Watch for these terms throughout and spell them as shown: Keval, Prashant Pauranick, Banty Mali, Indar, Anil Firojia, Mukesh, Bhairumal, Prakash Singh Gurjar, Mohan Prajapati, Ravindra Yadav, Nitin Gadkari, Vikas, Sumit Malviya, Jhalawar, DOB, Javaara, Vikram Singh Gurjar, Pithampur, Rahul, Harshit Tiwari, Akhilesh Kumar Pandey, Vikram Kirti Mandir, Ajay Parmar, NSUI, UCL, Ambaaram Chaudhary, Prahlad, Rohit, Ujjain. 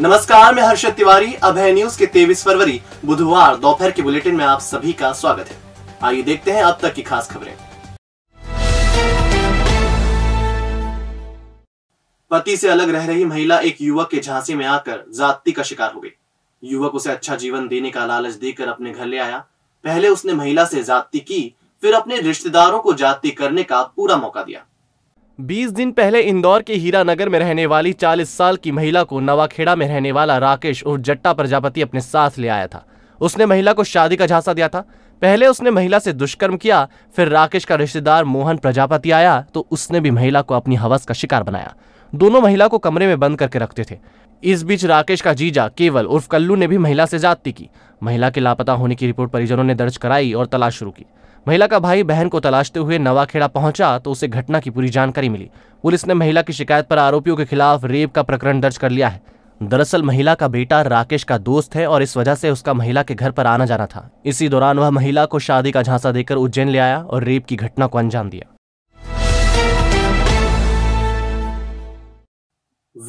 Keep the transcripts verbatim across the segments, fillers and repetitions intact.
नमस्कार, मैं हर्षित तिवारी। अभय न्यूज के तेईस फरवरी बुधवार दोपहर के बुलेटिन में आप सभी का स्वागत है। आइए देखते हैं अब तक की खास खबरें। पति से अलग रह रही महिला एक युवक के झांसे में आकर जाति का शिकार हो गई। युवक उसे अच्छा जीवन देने का लालच देकर अपने घर ले आया। पहले उसने महिला से जाति की, फिर अपने रिश्तेदारों को जाति करने का पूरा मौका दिया। बीस दिन पहले इंदौर के हीरानगर में रहने वाली चालीस साल की महिला को नवाखेड़ा में रहने वाला राकेश उर्फ जट्टा प्रजापति अपने साथ ले आया था। उसने महिला को शादी का झांसा दिया था। पहले उसने महिला से दुष्कर्म किया, फिर राकेश का रिश्तेदार मोहन प्रजापति आया तो उसने भी महिला को अपनी हवस का शिकार बनाया। दोनों महिला को कमरे में बंद करके रखते थे। इस बीच राकेश का जीजा केवल उर्फ कल्लू ने भी महिला से जाति की। महिला के लापता होने की रिपोर्ट परिजनों ने दर्ज कराई और तलाश शुरू की। महिला का भाई बहन को तलाशते हुए नवाखेड़ा पहुंचा तो उसे घटना की पूरी जानकारी मिली। पुलिस ने महिला की शिकायत पर आरोपियों के खिलाफ रेप का प्रकरण दर्ज कर लिया है। दरअसल महिला का बेटा राकेश का दोस्त है और इस वजह से उसका महिला के घर पर आना जाना था। इसी दौरान वह महिला को शादी का झांसा देकर उज्जैन ले आया और रेप की घटना को अंजाम दिया।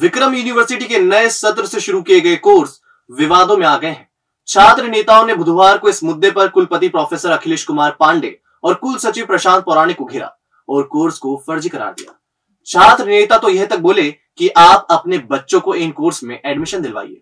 विक्रम यूनिवर्सिटी के नए सत्र से शुरू किए गए कोर्स विवादों में आ गए हैं। छात्र नेताओं ने बुधवार को इस मुद्दे पर कुलपति प्रोफेसर अखिलेश कुमार पांडे और कुल सचिव प्रशांत पौराणिक को घेरा और कोर्स को फर्जी करार दिया। छात्र नेता तो यह तक बोले कि आप अपने बच्चों को इन कोर्स में एडमिशन दिलवाइए।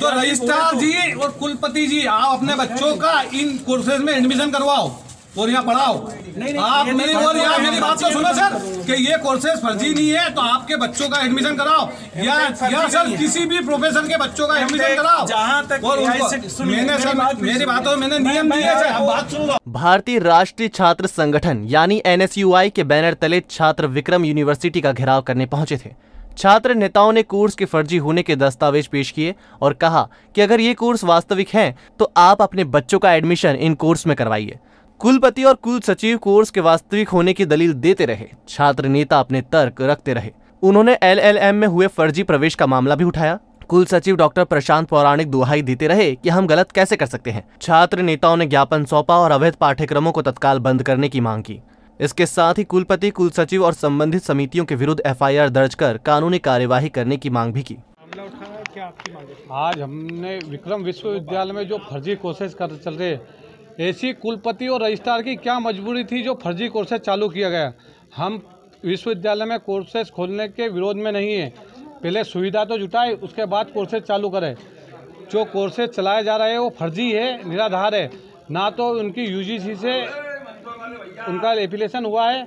तो रजिस्ट्रार जी और कुलपति जी, आप अपने बच्चों का इन कोर्सेज में एडमिशन करवाओ और यहाँ पढ़ाओ। आप मेरी और यहाँ मेरी बात को सुनो सर कि ये कोर्सेज फर्जी नहीं है, तो आपके बच्चों का एडमिशन कराओ या या सर किसी भी प्रोफेशन के बच्चों का एडमिशन कराओ। जहाँ तक और मैंने सर मेरी बातों मैंने नियम दिए सर, आप बात सुन लो। भारतीय राष्ट्रीय छात्र संगठन यानी एन एस यू आई के बैनर तले छात्र विक्रम यूनिवर्सिटी का घेराव करने पहुँचे थे। छात्र नेताओं ने कोर्स के फर्जी होने के दस्तावेज पेश किए और कहा कि अगर ये कोर्स वास्तविक हैं तो आप अपने बच्चों का एडमिशन इन कोर्स में करवाइए। कुलपति और कुल सचिव कोर्स के वास्तविक होने की दलील देते रहे। छात्र नेता अपने तर्क रखते रहे। उन्होंने एल एल एम में हुए फर्जी प्रवेश का मामला भी उठाया। कुल सचिव डॉक्टर प्रशांत पौराणिक दुहाई देते रहे कि हम गलत कैसे कर सकते हैं। छात्र नेताओं ने ज्ञापन सौंपा और अवैध पाठ्यक्रमों को तत्काल बंद करने की मांग की। इसके साथ ही कुलपति, कुल सचिव और संबंधित समितियों के विरुद्ध एफ आई आर दर्ज कर कानूनी कार्यवाही करने की मांग भी की। आज हमने विक्रम विश्वविद्यालय में जो फर्जी कोर्सेज कर चल रहे, ऐसी कुलपति और रजिस्ट्रार की क्या मजबूरी थी जो फर्जी कोर्सेज चालू किया गया। हम विश्वविद्यालय में कोर्सेज खोलने के विरोध में नहीं है, पहले सुविधा तो जुटाए उसके बाद कोर्सेज चालू करें। जो कोर्सेज चलाए जा रहे हैं वो फर्जी है, निराधार है। ना तो उनकी यू जी सी से उनका एप्लीकेशन हुआ है।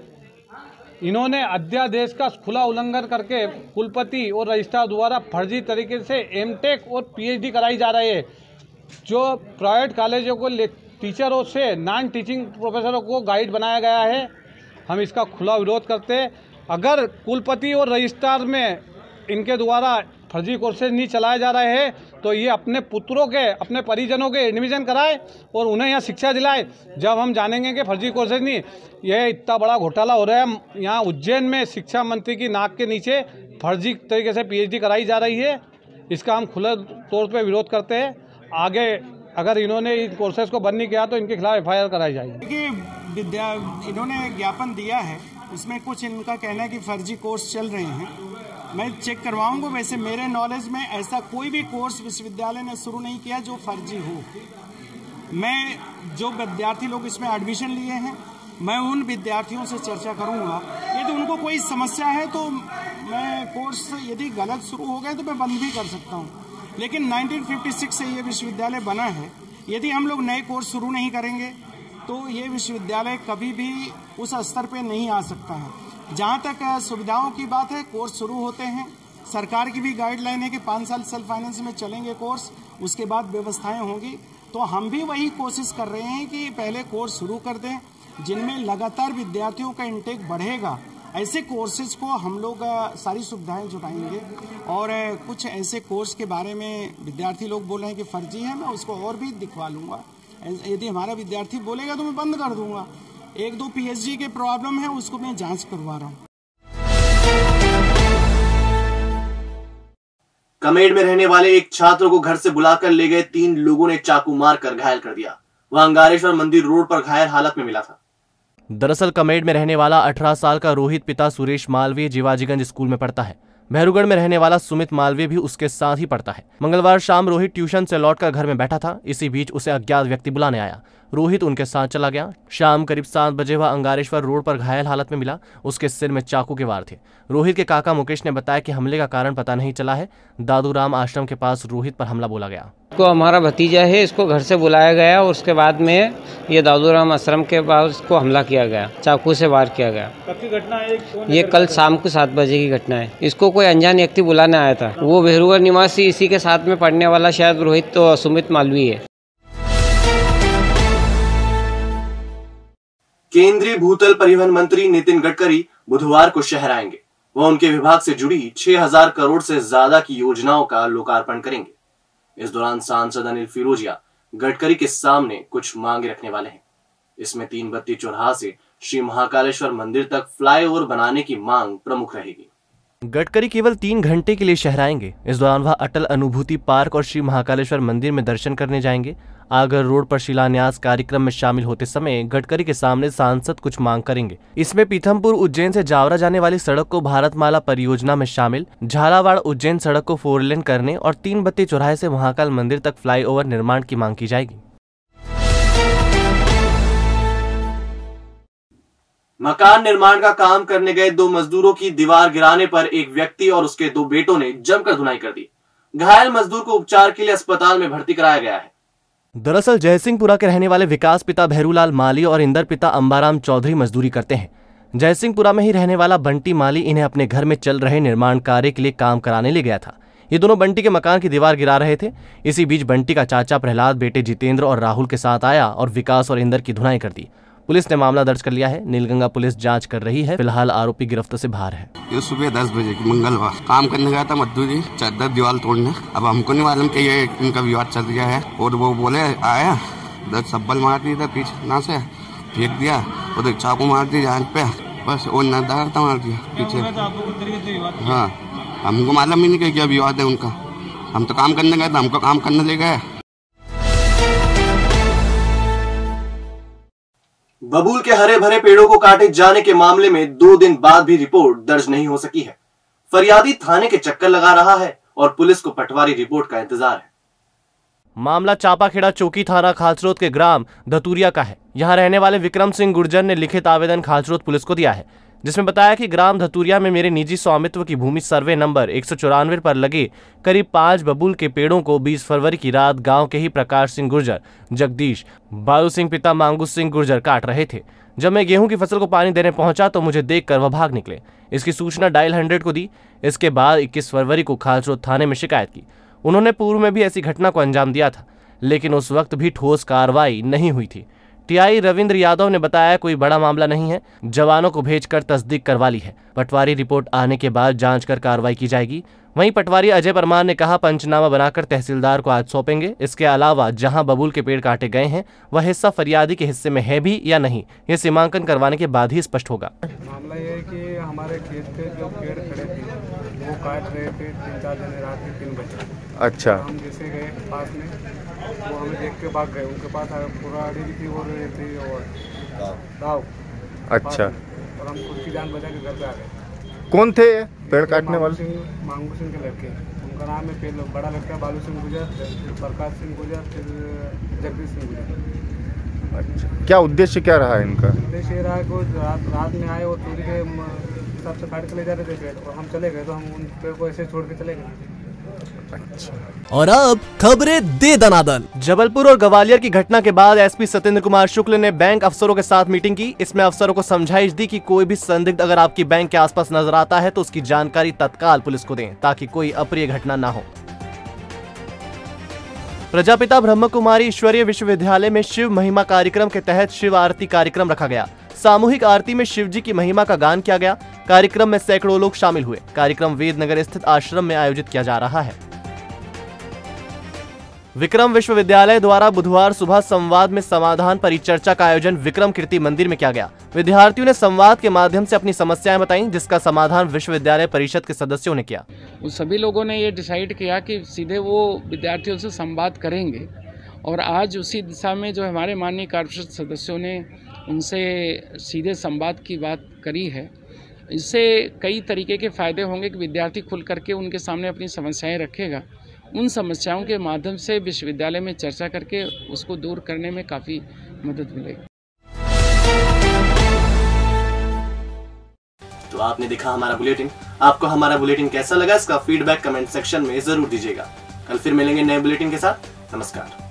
इन्होंने अध्यादेश का खुला उल्लंघन करके कुलपति और रजिस्ट्रार द्वारा फर्जी तरीके से एम टेक और पी एच डी कराई जा रही है। जो प्राइवेट कॉलेजों को टीचरों से नॉन टीचिंग प्रोफेसरों को गाइड बनाया गया है। हम इसका खुला विरोध करते हैं। अगर कुलपति और रजिस्ट्रार में इनके द्वारा फर्जी कोर्सेज नहीं चलाए जा रहे हैं तो ये अपने पुत्रों के, अपने परिजनों के एडमिशन कराए और उन्हें यहाँ शिक्षा दिलाए। जब हम जानेंगे कि फर्जी कोर्सेज नहीं, यह इतना बड़ा घोटाला हो रहा है। यहाँ उज्जैन में शिक्षा मंत्री की नाक के नीचे फर्जी तरीके से पी एच डी कराई जा रही है। इसका हम खुले तौर पर विरोध करते हैं। आगे अगर इन्होंने इन कोर्सेज को बंद नहीं किया तो इनके खिलाफ एफ आई आर कराई जाएगी। क्योंकि विद्या इन्होंने ज्ञापन दिया है, उसमें कुछ इनका कहना है कि फर्जी कोर्स चल रहे हैं। मैं चेक करवाऊंगा। वैसे मेरे नॉलेज में ऐसा कोई भी कोर्स विश्वविद्यालय ने शुरू नहीं किया जो फर्जी हो। मैं जो विद्यार्थी लोग इसमें एडमिशन लिए हैं, मैं उन विद्यार्थियों से चर्चा करूँगा। यदि उनको कोई समस्या है तो मैं कोर्स यदि गलत शुरू हो गए तो मैं बंद भी कर सकता हूँ, लेकिन उन्नीस सौ छप्पन से ये विश्वविद्यालय बना है। यदि हम लोग नए कोर्स शुरू नहीं करेंगे तो ये विश्वविद्यालय कभी भी उस स्तर पे नहीं आ सकता है। जहाँ तक सुविधाओं की बात है, कोर्स शुरू होते हैं, सरकार की भी गाइडलाइन है कि पाँच साल सेल्फ फाइनेंस में चलेंगे कोर्स, उसके बाद व्यवस्थाएं होंगी। तो हम भी वही कोशिश कर रहे हैं कि पहले कोर्स शुरू कर दें जिनमें लगातार विद्यार्थियों का इंटेक बढ़ेगा। ऐसे कोर्सेज को हम लोग सारी सुविधाएं जुटाएंगे और कुछ ऐसे कोर्स के बारे में विद्यार्थी लोग बोल रहे हैं कि फर्जी है, मैं उसको और भी दिखवा लूँगा। यदि हमारा विद्यार्थी बोलेगा तो मैं बंद कर दूंगा। एक दो पी एच डी के प्रॉब्लम है, उसको मैं जांच करवा रहा हूँ। कमेड में रहने वाले एक छात्र को घर से बुलाकर ले गए तीन लोगों ने चाकू मारकर घायल कर दिया। वह अंगारेश्वर मंदिर रोड पर घायल हालत में मिला था। दरअसल कमेड में रहने वाला अठारह साल का रोहित पिता सुरेश मालवीय जीवाजीगंज स्कूल में पढ़ता है। मेहरूगढ़ में रहने वाला सुमित मालवीय भी उसके साथ ही पढ़ता है। मंगलवार शाम रोहित ट्यूशन से लौटकर घर में बैठा था। इसी बीच उसे अज्ञात व्यक्ति बुलाने आया। रोहित उनके साथ चला गया। शाम करीब सात बजे वह अंगारेश्वर रोड पर घायल हालत में मिला। उसके सिर में चाकू के वार थे। रोहित के काका मुकेश ने बताया कि हमले का कारण पता नहीं चला है। दादूराम आश्रम के पास रोहित पर हमला बोला गया। इसको हमारा भतीजा है, इसको घर से बुलाया गया और उसके बाद में ये दादूराम आश्रम के पास इसको हमला किया गया, चाकू से वार किया गया। कब की घटना है? ये कल शाम को सात बजे की घटना है। इसको कोई अनजान व्यक्ति बुलाने आया था। वो भेरूगढ़ निवासी, इसी के साथ में पढ़ने वाला शायद रोहित तो सुमित मालवी है। केंद्रीय भूतल परिवहन मंत्री नितिन गडकरी बुधवार को शहर आएंगे। वह उनके विभाग से जुड़ी छह हज़ार करोड़ से ज्यादा की योजनाओं का लोकार्पण करेंगे। इस दौरान सांसद अनिल फिरोजिया गडकरी के सामने कुछ मांगे रखने वाले हैं। इसमें तीन बत्ती चौराहा से श्री महाकालेश्वर मंदिर तक फ्लाईओवर बनाने की मांग प्रमुख रहेगी। गडकरी केवल तीन घंटे के लिए शहर आएंगे। इस दौरान वह अटल अनुभूति पार्क और श्री महाकालेश्वर मंदिर में दर्शन करने जाएंगे। आगर रोड पर शिलान्यास कार्यक्रम में शामिल होते समय गडकरी के सामने सांसद कुछ मांग करेंगे। इसमें पीथमपुर उज्जैन से जावरा जाने वाली सड़क को भारतमाला परियोजना में शामिल, झालावाड़ उज्जैन सड़क को फोर लेन करने और तीन बत्ती चौराहे से महाकाल मंदिर तक फ्लाईओवर निर्माण की मांग की जाएगी। मकान निर्माण का काम करने गए दो मजदूरों की दीवार गिराने पर एक व्यक्ति और उसके दो बेटों ने जमकर धुनाई कर दी। घायल मजदूर को उपचार के लिए अस्पताल में भर्ती कराया गया है। दरअसल जयसिंहपुरा के रहने वाले विकास पिता भैरूलाल माली और इंदर पिता अंबाराम चौधरी मजदूरी करते हैं। जयसिंहपुरा में ही रहने वाला बंटी माली इन्हें अपने घर में चल रहे निर्माण कार्य के लिए काम कराने ले गया था। ये दोनों बंटी के मकान की दीवार गिरा रहे थे। इसी बीच बंटी का चाचा प्रहलाद बेटे जितेंद्र और राहुल के साथ आया और विकास और इंदर की धुनाई कर दी। पुलिस ने मामला दर्ज कर लिया है। नीलगंगा पुलिस जांच कर रही है। फिलहाल आरोपी गिरफ्त से बाहर है। ये सुबह दस बजे की मंगलवार काम करने गया था मजदूरी चादर दीवार तोड़ने। अब हमको नहीं मालूम कि ये इनका विवाद चल गया है और वो बोले आया दस सब्बल मार दिया था पीछे ना से फेंक दिया और चाकू मार दी जान पे बस और नदार था मार दिया पीछे। हाँ हमको मालूम ही नहीं कि क्या विवाद है उनका। हम तो काम करने गए थे, हमको काम करने ले गए। बबूल के हरे भरे पेड़ों को काटे जाने के मामले में दो दिन बाद भी रिपोर्ट दर्ज नहीं हो सकी है। फरियादी थाने के चक्कर लगा रहा है और पुलिस को पटवारी रिपोर्ट का इंतजार है। मामला चापाखेड़ा चौकी थाना खाचरोद के ग्राम धतूरिया का है। यहाँ रहने वाले विक्रम सिंह गुर्जर ने लिखित आवेदन खाचरोद पुलिस को दिया है, जिसमें बताया कि ग्राम धतूरिया में मेरे निजी स्वामित्व की भूमि सर्वे नंबर एक सौ चौरानवे पर लगे करीब पांच बबूल के पेड़ों को बीस फरवरी की रात गांव के ही प्रकाश सिंह गुर्जर, जगदीश, बालू सिंह पिता मांगू सिंह गुर्जर काट रहे थे। जब मैं गेहूं की फसल को पानी देने पहुंचा तो मुझे देखकर वह भाग निकले। इसकी सूचना डायल हंड्रेड को दी। इसके बाद इक्कीस फरवरी को खाचरोद थाने में शिकायत की। उन्होंने पूर्व में भी ऐसी घटना को अंजाम दिया था, लेकिन उस वक्त भी ठोस कार्रवाई नहीं हुई थी। टीआई रविंद्र यादव ने बताया कोई बड़ा मामला नहीं है, जवानों को भेजकर तस्दीक करवा ली है। पटवारी रिपोर्ट आने के बाद जांच कर कार्रवाई की जाएगी। वहीं पटवारी अजय परमार ने कहा पंचनामा बनाकर तहसीलदार को आज सौंपेंगे। इसके अलावा जहां बबूल के पेड़ काटे गए हैं वह हिस्सा फरियादी के हिस्से में है भी या नहीं, ये सीमांकन करवाने के बाद ही स्पष्ट होगा। मामला यह है कि हमारे खेत पे जो पेड़ खड़े थे वो काट रहे थे तीन चार दिन रात के तीन बजे। अच्छा, हम जैसे गए पास में वो हमें देख के भाग गए। उनके पास पूरा आड़ी थी और थी और दाव। अच्छा, और हम खुद की जान बचा के घर पे आ गए। कौन थे पेड़ काटने वाले? मांगू सिंह के लड़के, उनका नाम है पेड़ बड़ा लड़का बालू सिंह गुर्जर, प्रकाश सिंह गुर्जर, फिर जगदीश सिंह गुर्जर। अच्छा, क्या उद्देश्य क्या रहा इनका? उद्देश्य ये रहा कि रात रात में आए और चोरी के हिसाब से काट के ले जा रहे थे पेड़ और हम चले गए तो हम उन पेड़ को ऐसे छोड़ के चले गए। और अब खबरें दे दनादन। जबलपुर और ग्वालियर की घटना के बाद एसपी सतेंद्र कुमार शुक्ल ने बैंक अफसरों के साथ मीटिंग की। इसमें अफसरों को समझाइश दी कि कोई भी संदिग्ध अगर आपकी बैंक के आसपास नजर आता है तो उसकी जानकारी तत्काल पुलिस को दें ताकि कोई अप्रिय घटना ना हो। प्रजापिता ब्रह्म कुमारी ईश्वरीय विश्वविद्यालय में शिव महिमा कार्यक्रम के तहत शिव आरती कार्यक्रम रखा गया। सामूहिक आरती में शिवजी की महिमा का गान किया गया। कार्यक्रम में सैकड़ों लोग शामिल हुए। कार्यक्रम वेदनगर स्थित आश्रम में आयोजित किया जा रहा है। विक्रम विश्वविद्यालय द्वारा बुधवार सुबह संवाद में समाधान परिचर्चा का आयोजन विक्रम कीर्ति मंदिर में किया गया। विद्यार्थियों ने संवाद के माध्यम से अपनी समस्याएं बताईं, जिसका समाधान विश्वविद्यालय परिषद के सदस्यों ने किया। उन सभी लोगों ने ये डिसाइड किया कि सीधे वो विद्यार्थियों से संवाद करेंगे और आज उसी दिशा में जो हमारे माननीय कार्यपरिषद सदस्यों ने उनसे सीधे संवाद की बात करी है इससे कई तरीके के फ़ायदे होंगे कि विद्यार्थी खुल करके उनके सामने अपनी समस्याएं रखेगा, उन समस्याओं के माध्यम से विश्वविद्यालय में चर्चा करके उसको दूर करने में काफ़ी मदद मिलेगी। तो आपने देखा हमारा बुलेटिन, आपको हमारा बुलेटिन कैसा लगा इसका फीडबैक कमेंट सेक्शन में ज़रूर दीजिएगा। कल फिर मिलेंगे नए बुलेटिन के साथ। नमस्कार।